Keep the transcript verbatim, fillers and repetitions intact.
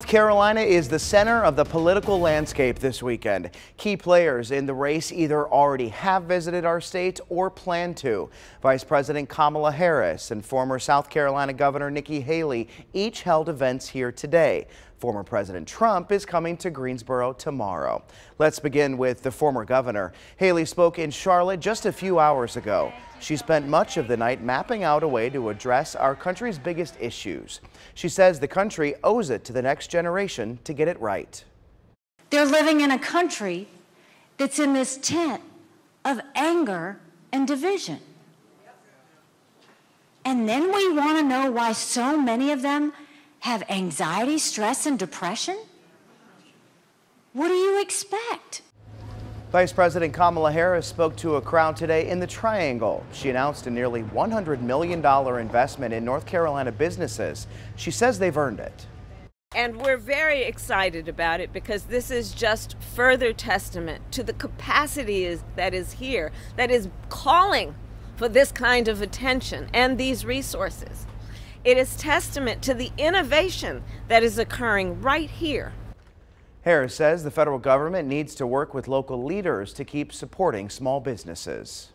North Carolina is the center of the political landscape this weekend. Key players in the race either already have visited our state or plan to. Vice President Kamala Harris and former South Carolina Governor Nikki Haley each held events here today. Former President Trump is coming to Greensboro tomorrow. Let's begin with the former governor. Haley spoke in Charlotte just a few hours ago. She spent much of the night mapping out a way to address our country's biggest issues. She says the country owes it to the next generation to get it right. They're living in a country that's in this tent of anger and division. And then we want to know why so many of them have anxiety, stress, and depression? What do you expect? Vice President Kamala Harris spoke to a crowd today in the Triangle. She announced a nearly one hundred million dollars investment in North Carolina businesses. She says they've earned it. And we're very excited about it because this is just further testament to the capacity is, that is here, that is calling for this kind of attention and these resources. It is testament to the innovation that is occurring right here. Harris says the federal government needs to work with local leaders to keep supporting small businesses.